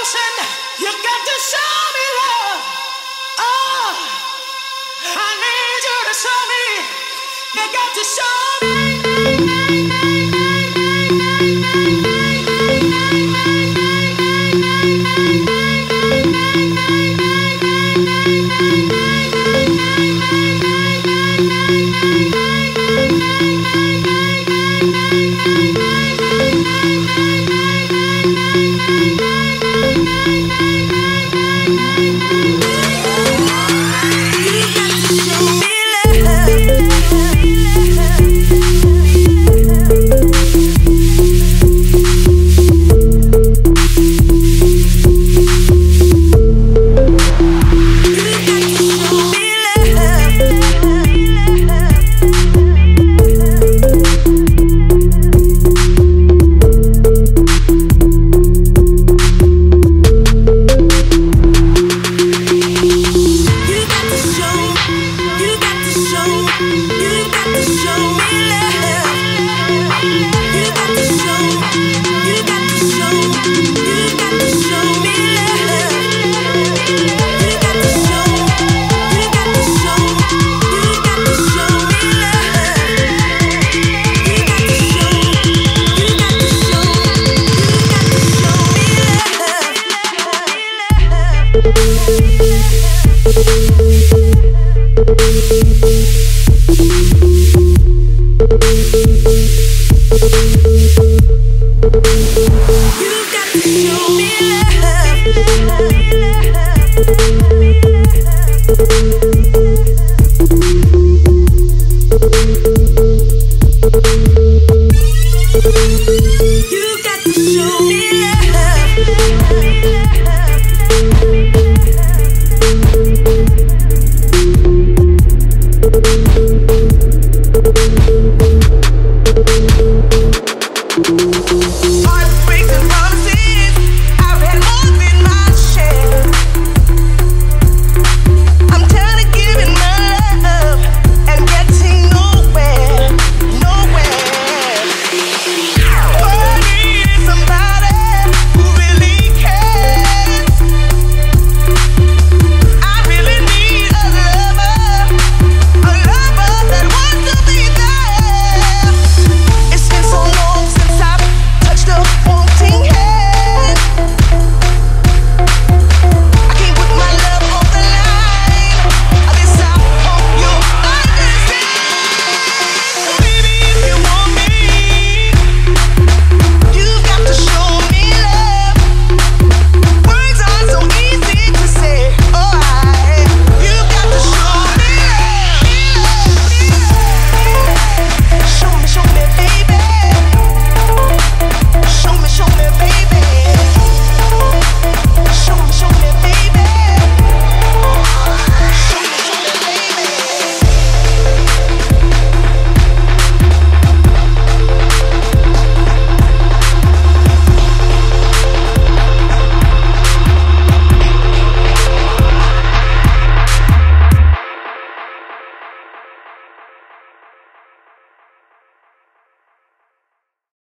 emotion. You got to show me love. Oh, I need you to show me. You got to show me.